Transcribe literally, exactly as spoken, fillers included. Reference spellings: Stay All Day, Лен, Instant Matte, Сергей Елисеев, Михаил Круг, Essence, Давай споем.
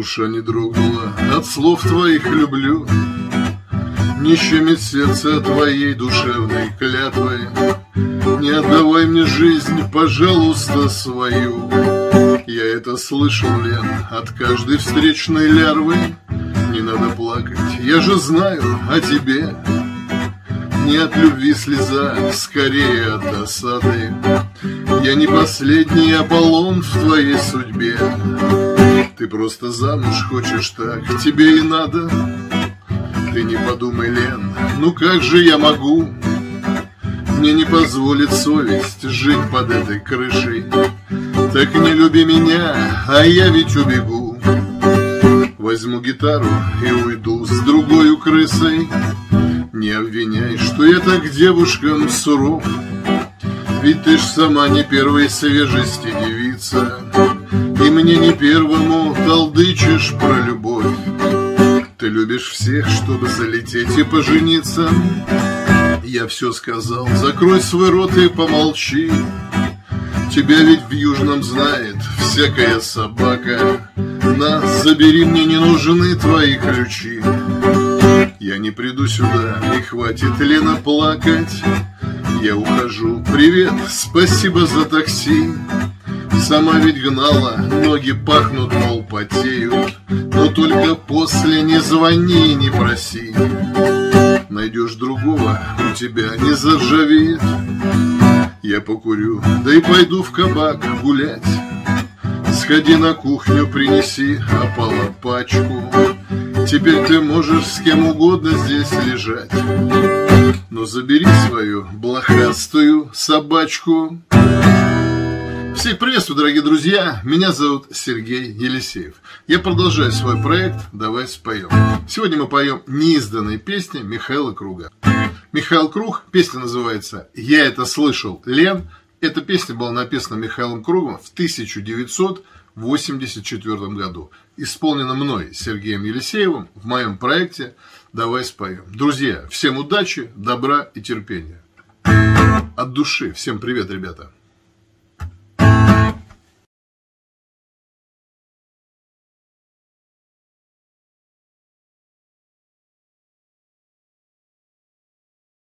душа не дрогнула от слов твоих люблю, не щемит сердце твоей душевной клятвой. Не отдавай мне жизнь, пожалуйста, свою. Я это слышал, Лен, от каждой встречной лярвы. Не надо плакать, я же знаю о тебе. Не от любви слеза, скорее от досады. Я не последний Аполлон в твоей судьбе. Ты просто замуж хочешь, так тебе и надо. Ты не подумай, Лен, ну как же я могу? Мне не позволит совесть жить под этой крышей. Так не люби меня, а я ведь убегу. Возьму гитару и уйду с другой крысой. Не обвиняй, что я так девушкам суров. Ведь ты ж сама не первой свежести девица, и мне не первому толдычишь про любовь. Ты любишь всех, чтобы залететь и пожениться. Я все сказал, закрой свой рот и помолчи. Тебя ведь в Южном знает всякая собака. На, забери, мне не нужны твои ключи. Я не приду сюда, и хватит, Лена, плакать. Я ухожу, привет, спасибо за такси. Сама ведь гнала, ноги пахнут, мол, потеют. Но только после не звони и не проси. Найдешь другого, у тебя не заржавеет. Я покурю, да и пойду в кабак гулять. Сходи на кухню, принеси опала пачку. Теперь ты можешь с кем угодно здесь лежать. Но забери свою блохастую собачку. Всех приветствую, дорогие друзья! Меня зовут Сергей Елисеев. Я продолжаю свой проект «Давай споем». Сегодня мы поем неизданные песни Михаила Круга. Михаил Круг, песня называется «Я это слышал, Лен». Эта песня была написана Михаилом Кругом в тысяча девятьсот восемьдесят четвёртом году. Исполнена мной, Сергеем Елисеевым, в моем проекте «Давай споем». Друзья, всем удачи, добра и терпения. От души. Всем привет, ребята.